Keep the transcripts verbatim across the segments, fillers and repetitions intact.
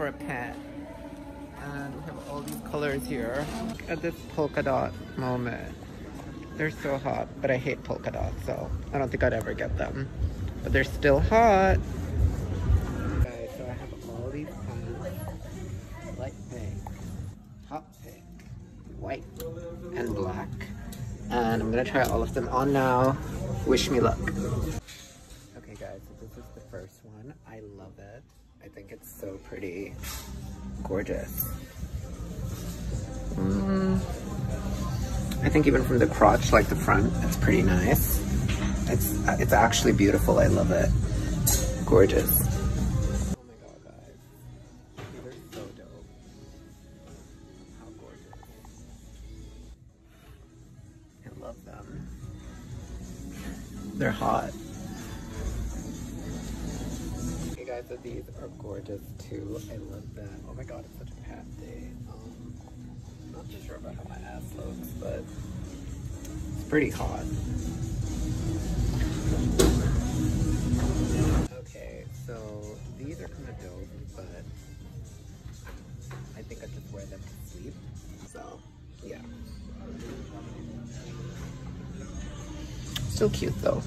for a pet. And we have all these colors here. Look at this polka dot moment. They're so hot, but I hate polka dots, so I don't think I'd ever get them. But they're still hot. Okay, so I have all these colors. Light pink, hot pink, white, and black. And I'm gonna try all of them on now. Wish me luck. Okay guys, so this is the first one. I love it. I think it's so pretty. Gorgeous. Mm. I think even from the crotch, like the front, it's pretty nice. It's it's actually beautiful. I love it. Gorgeous. Oh my god, guys. These are so dope. How gorgeous. I love them. They're hot. Guys, so these are gorgeous too. I love them. Oh my god, it's such a pat day. Um, I'm not too sure about how my ass looks, but it's pretty hot. Okay, so these are kind of dope, but I think I just wear them to sleep. So, yeah. Still cute though.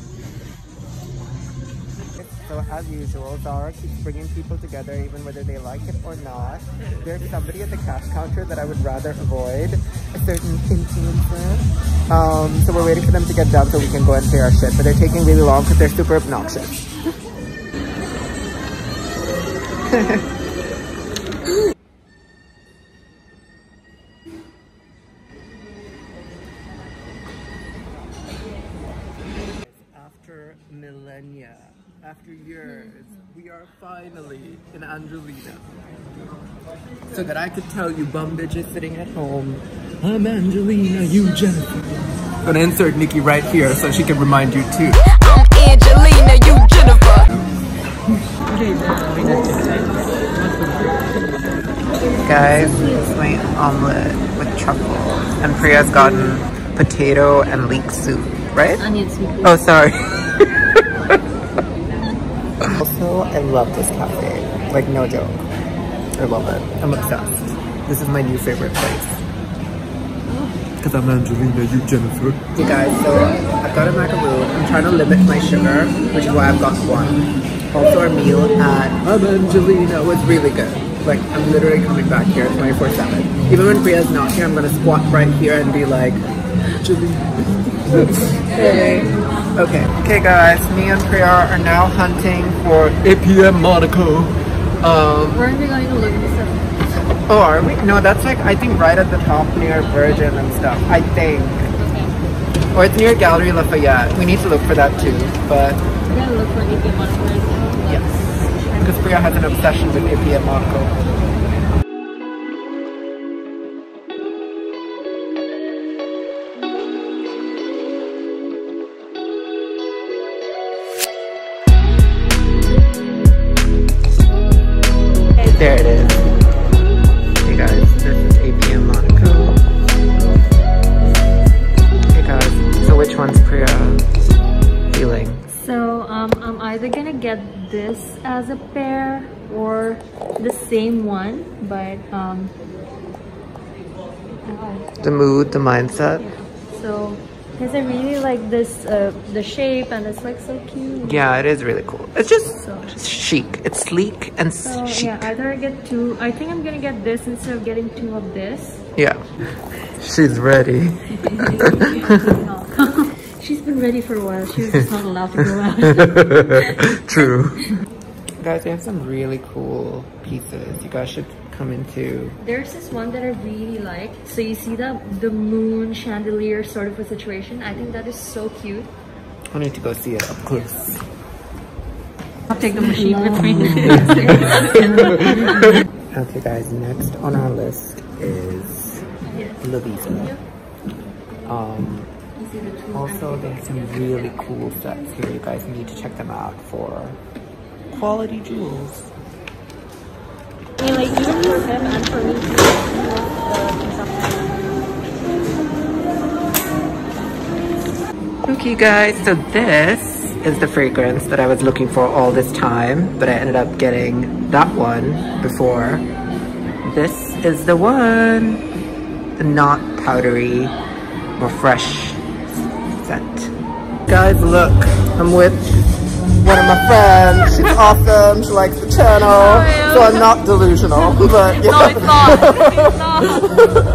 So as usual, Zara keeps bringing people together even whether they like it or not. There's somebody at the cash counter that I would rather avoid, a certain influencer. Um, so we're waiting for them to get done so we can go and pay our shit, but they're taking really long because they're super obnoxious. After millennia, after years, we are finally in Angelina. So that I could tell you bum bitches sitting at home, I'm Angelina, you Jennifer. I'm gonna insert Nikki right here so she can remind you too. I'm Angelina, you Jennifer. Guys, it's my omelette with truffle. And Priya's gotten potato and leek soup, right? Onion soup. Oh, sorry. Also, I love this cafe. Like, no joke. I love it. I'm obsessed. This is my new favorite place. Because I'm Angelina, you Jennifer. You guys, so I've got a macaroon. I'm trying to limit my sugar, which is why I've got one. Also, our meal at I'm Angelina was really good. Like, I'm literally coming back here twenty-four seven. Even when Priya's not here, I'm going to squat right here and be like, Angelina. Okay. Okay guys, me and Priya are now hunting for A P M Monaco. Um, We're actually going to Lovisa. Oh, are we? No, that's like, I think right at the top near Virgin and stuff, I think. Okay. Or it's near Gallery Lafayette. We need to look for that too, but... We're going to look for A P M Monaco. Yes. Because Priya has an obsession with A P M Monaco. There it is. Hey guys, this is A P M Monaco. Hey guys, so which one's Priya feeling? So um, I'm either gonna get this as a pair or the same one, but um, the mood, the mindset. Yeah. So because I really like this, uh, the shape, and it's like so cute. Yeah, it is really cool. It's just. It's chic. It's sleek and so, chic. Yeah, either I get two. I think I'm gonna get this instead of getting two of this. Yeah, she's ready. She's been ready for a while. She's just not allowed to go out. True. Guys, they have some really cool pieces. You guys should come into. There's this one that I really like. So you see the the moon chandelier sort of a situation. I think that is so cute. I need to go see it up close. Yes. I'll take the machine with me. Okay guys, next on our list is yes. Lovisa. Yep. Um, also, they have some really cool sets here. You guys need to check them out for quality jewels. I mean, like, even for them and for me, too. Okay guys, so this is the fragrance that I was looking for all this time, but I ended up getting that one before. This is the one. Not powdery, more fresh scent. Guys, look, I'm with one of my friends. She's awesome. She likes the channel. Oh, yeah. So I'm not delusional, but yeah. No, it's not. It's not.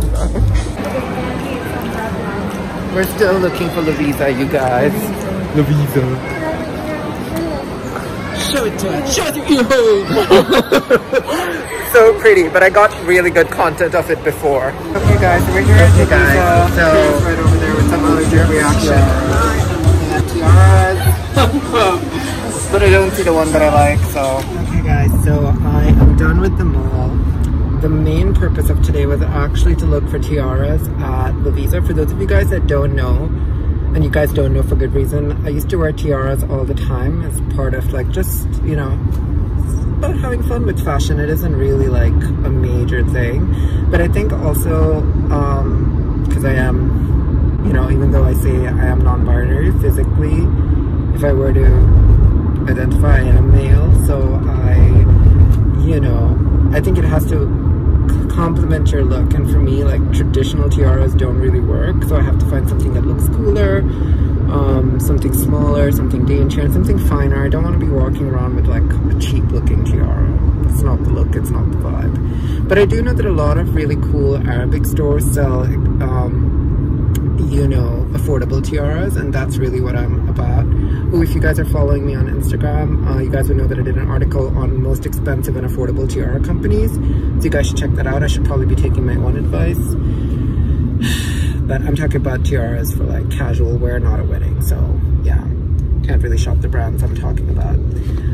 We're still looking for Lovisa, you guys. Lovisa. Show it to us. Show it to you. So pretty, but I got really good content of it before. Okay, guys, so we're here at Lovisa. Guys, so Here's right over there with some allergic reaction. Tiaras. But I don't see the one that I like, so. Okay, guys, so I am done with the mall. The main purpose of today was actually to look for tiaras at Lovisa. For those of you guys that don't know, and you guys don't know for good reason, I used to wear tiaras all the time as part of like just, you know, about having fun with fashion. It isn't really like a major thing. But I think also, um, because I am, you know, even though I say I am non-binary physically, if I were to identify, I am male. So I, you know, I think it has to complement your look, and for me, like, traditional tiaras don't really work, so I have to find something that looks cooler, um, something smaller, something daintier, and something finer. I don't want to be walking around with like a cheap looking tiara. It's not the look, it's not the vibe. But I do know that a lot of really cool Arabic stores sell um, you know, affordable tiaras, and that's really what I'm about. Oh, if you guys are following me on Instagram, uh, you guys would know that I did an article on most expensive and affordable tiara companies, so you guys should check that out. I should probably be taking my own advice, but I'm talking about tiaras for like casual wear, not a wedding, so yeah, can't really shop the brands I'm talking about.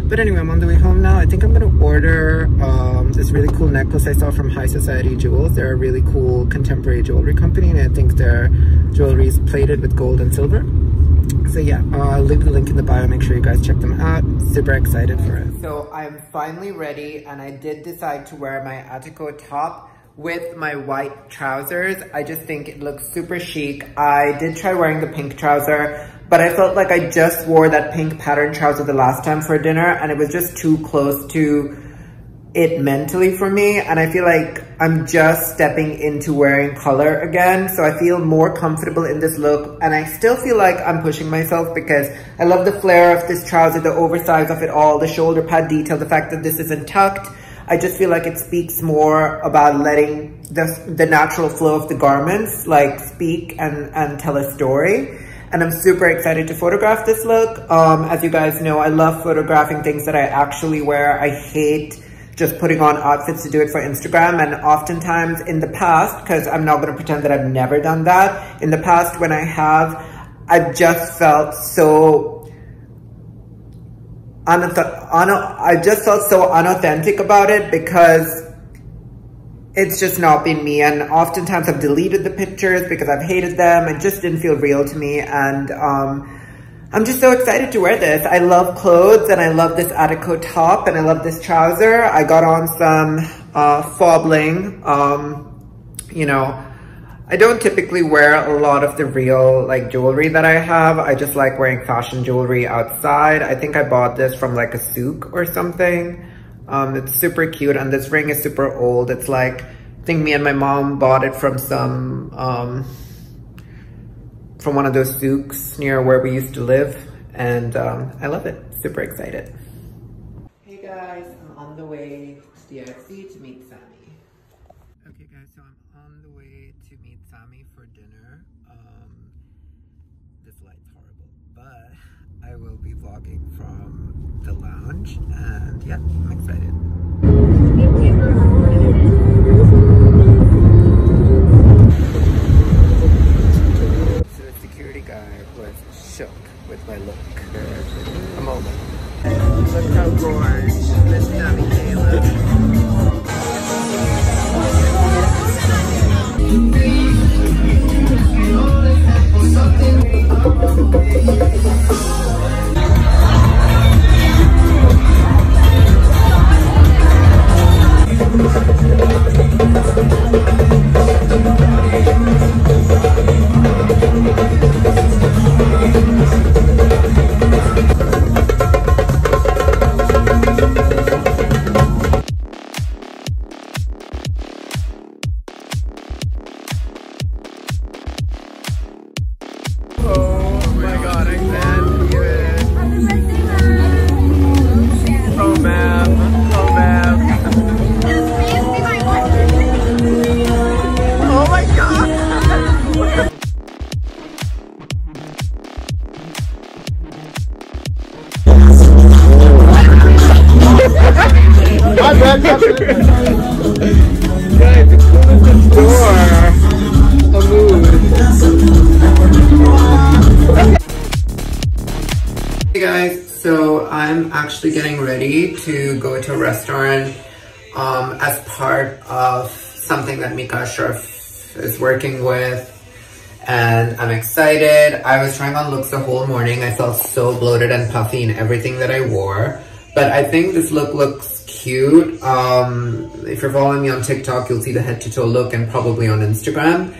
But anyway, I'm on the way home now. I think I'm going to order um, this really cool necklace I saw from High Society Jewels. They're a really cool contemporary jewelry company, and I think their jewelry is plated with gold and silver. So yeah, uh, I'll leave the link in the bio. Make sure you guys check them out. Super excited for it. So I'm finally ready, and I did decide to wear my Attico top with my white trousers. I just think it looks super chic. I did try wearing the pink trouser, but I felt like I just wore that pink pattern trouser the last time for dinner, and it was just too close to it mentally for me. And I feel like I'm just stepping into wearing color again. So I feel more comfortable in this look, and I still feel like I'm pushing myself because I love the flare of this trouser, the oversize of it all, the shoulder pad detail, the fact that this isn't tucked. I just feel like it speaks more about letting the, the natural flow of the garments like speak and, and tell a story. And I'm super excited to photograph this look. Um, as you guys know, I love photographing things that I actually wear. I hate just putting on outfits to do it for Instagram. And oftentimes in the past, because I'm not going to pretend that I've never done that, in the past when I have, I've just felt so I just felt so unauthentic about it because it's just not been me, and oftentimes I've deleted the pictures because I've hated them. It just didn't feel real to me, and um, I'm just so excited to wear this. I love clothes, and I love this Attico top, and I love this trouser. I got on some uh, fobbling, um, you know, I don't typically wear a lot of the real like jewelry that I have. I just like wearing fashion jewelry outside. I think I bought this from like a souk or something. Um, it's super cute, and this ring is super old. It's like, I think me and my mom bought it from some, um, from one of those souks near where we used to live. And um, I love it, super excited. Hey guys, I'm on the way to the I F C to meet Sammy. Okay guys, so I'm on the way to meet Sammy for dinner. Um, this light's horrible, but I will be vlogging from the lounge, and yeah, I'm excited. So the security guy was shook with my look for a moment. Look how gorgeous Miss Sammy Caleb. Something guys, so I'm actually getting ready to go to a restaurant um, as part of something that Mika Ashraf is working with, and I'm excited. I was trying on looks the whole morning. I felt so bloated and puffy in everything that I wore, but I think this look looks cute. Um, if you're following me on TikTok, you'll see the head to toe look, and probably on Instagram.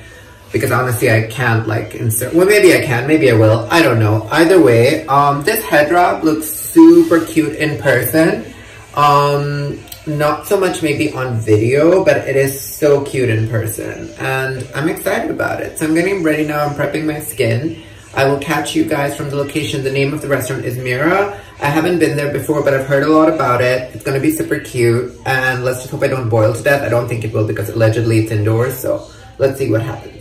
Because honestly, I can't like insert. Well, maybe I can, maybe I will. I don't know. Either way, um, this head wrap looks super cute in person. Um, not so much maybe on video, but it is so cute in person. And I'm excited about it. So I'm getting ready now. I'm prepping my skin. I will catch you guys from the location. The name of the restaurant is Myrra. I haven't been there before, but I've heard a lot about it. It's going to be super cute. And let's just hope I don't boil to death. I don't think it will because allegedly it's indoors. So let's see what happens.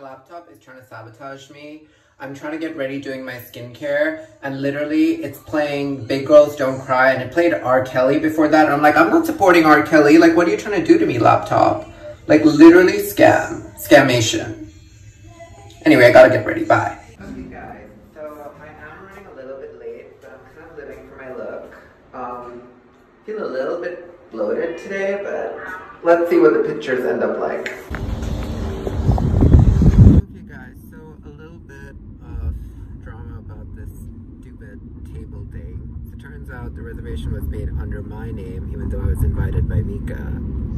Laptop is trying to sabotage me. I'm trying to get ready doing my skincare, and literally it's playing Big Girls Don't Cry, and it played R. Kelly before that, and I'm like, I'm not supporting R. Kelly. Like, what are you trying to do to me, laptop? Like, literally scam. Scammation. Anyway, I gotta get ready. Bye. Okay, guys. So, I am running a little bit late, but I'm kind of living for my look. Um, I feel a little bit bloated today, but let's see what the pictures end up like. Out the reservation was made under my name, even though I was invited by Mika,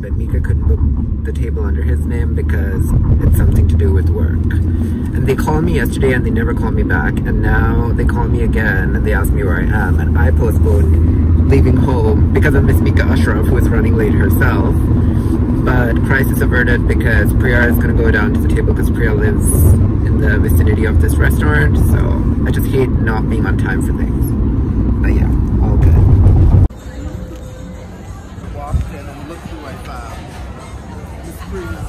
but Mika couldn't book the table under his name because it's something to do with work. And they called me yesterday and they never called me back, and now they call me again and they ask me where I am, and I postponed leaving home because of Miss Mika Ashraf, who is running late herself, but crisis averted because Priya is going to go down to the table because Priya lives in the vicinity of this restaurant, so I just hate not being on time for things. But yeah, all good. Walked in and look who I found. It's Priya.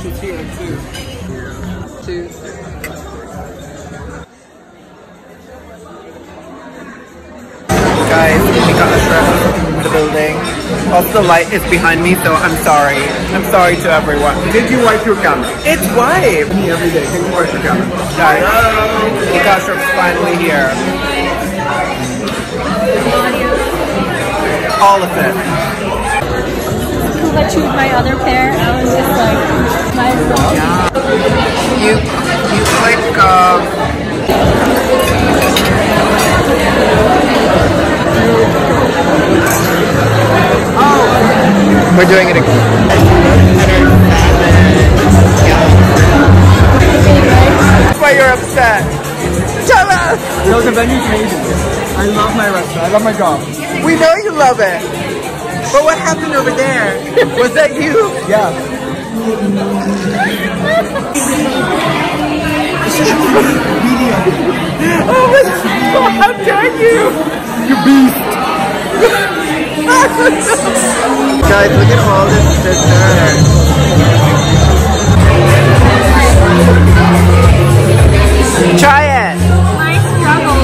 She's here too. Yeah. Cheers. Guys, Mika Ashraf in the building. Also, light is behind me, so I'm sorry. I'm sorry to everyone. Did you wipe your camera? It's wiped. Me every day. Can you wash your camera? Guys, Mika Ashraf's finally here. All of it. Who had chewed my other pair? I was just like, might as well. Yeah. You, you like, um... oh! We're doing it again. That's why you're upset. Tell us! No, the venue's amazing. I love my restaurant. I love my job. We know you love it. But what happened over there? Was that you? Yeah. Oh my God, how dare you? You beast. Guys, look at all this dessert. Try it. My struggle.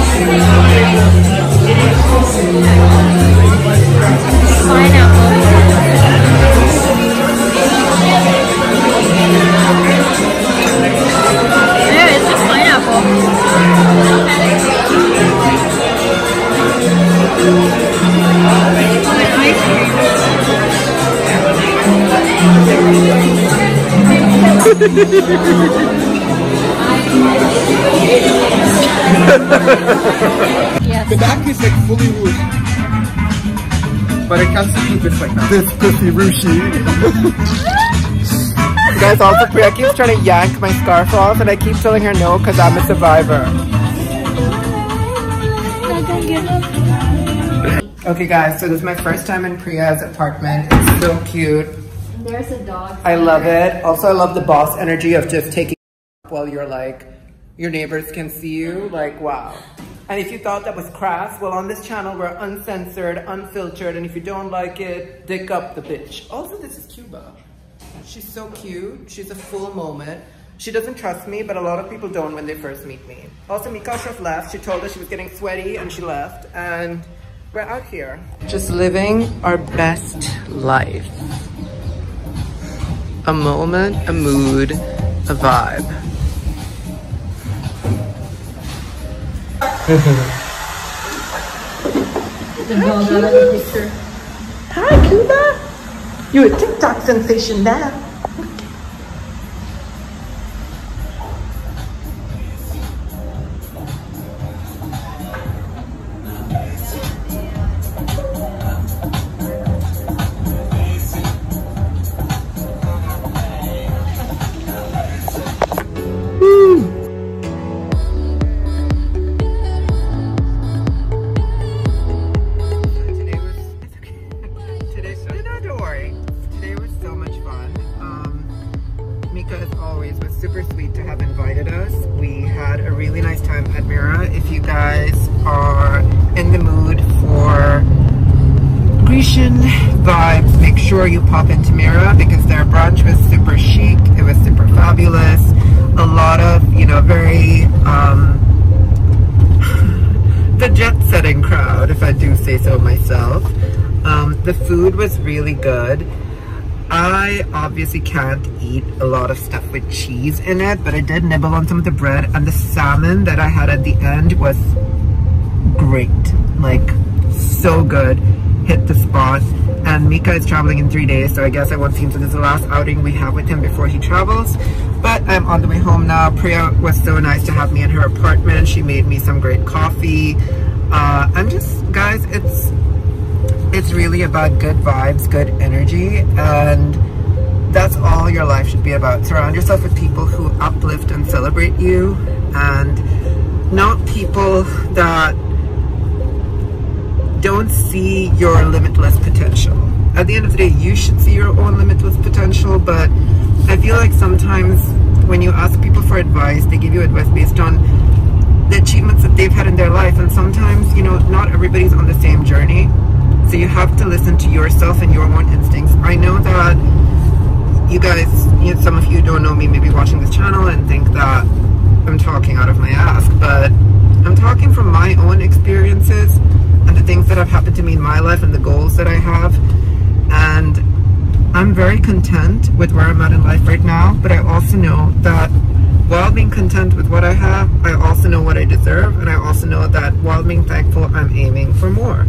Yes. The back is like fully wood, but I can't see this like that. This pussy rushi. Guys, also Priya keeps trying to yank my scarf off, and I keep telling her no because I'm a survivor. Okay, guys, so this is my first time in Priya's apartment. It's so cute. There's a dog. I love it. Also, I love the boss energy of just taking up while you're like, your neighbors can see you. Like, wow. And if you thought that was crass, well, on this channel, we're uncensored, unfiltered. And if you don't like it, dick up the bitch. Also, this is Cuba. She's so cute. She's a full moment. She doesn't trust me, but a lot of people don't when they first meet me. Also, Mika Ashraf left. She told us she was getting sweaty and she left. And we're out here. Just living our best life. A moment, a mood, a vibe. The dog out of the picture. Hi, Cuba. You're a TikTok sensation now. Vibes, make sure you pop into Myrra because their brunch was super chic, it was super fabulous, a lot of, you know, very um the jet setting crowd, if I do say so myself. Um the food was really good. I obviously can't eat a lot of stuff with cheese in it, but I did nibble on some of the bread, and the salmon that I had at the end was great, like so good, hit the spot. And Mika is traveling in three days, so I guess I won't see him, so this is the last outing we have with him before he travels. But I'm on the way home now. Priya was so nice to have me in her apartment. She made me some great coffee. uh, I'm just, guys, it's it's really about good vibes, good energy, and that's all your life should be about. Surround yourself with people who uplift and celebrate you, and not people that don't see your limitless potential. At the end of the day, you should see your own limitless potential, but I feel like sometimes when you ask people for advice, they give you advice based on the achievements that they've had in their life, and sometimes, you know, not everybody's on the same journey, so you have to listen to yourself and your own instincts. I know that you guys, you know, some of you don't know me maybe watching this channel and think that I'm talking out of my ass, but I'm talking from my own experiences and the things that have happened to me in my life and the goals that I have, and I'm very content with where I'm at in life right now, but I also know that while being content with what I have, I also know what I deserve, and I also know that while being thankful, I'm aiming for more.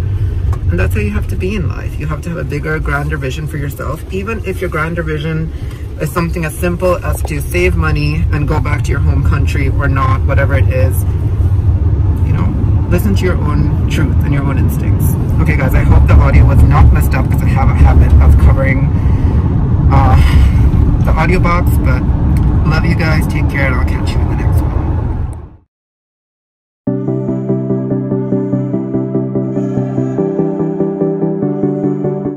And that's how you have to be in life. You have to have a bigger, grander vision for yourself, even if your grander vision is something as simple as to save money and go back to your home country or not, whatever it is. Listen to your own truth and your own instincts. Okay guys, I hope the audio was not messed up because I have a habit of covering uh, the audio box, but love you guys, take care, and I'll catch you in the next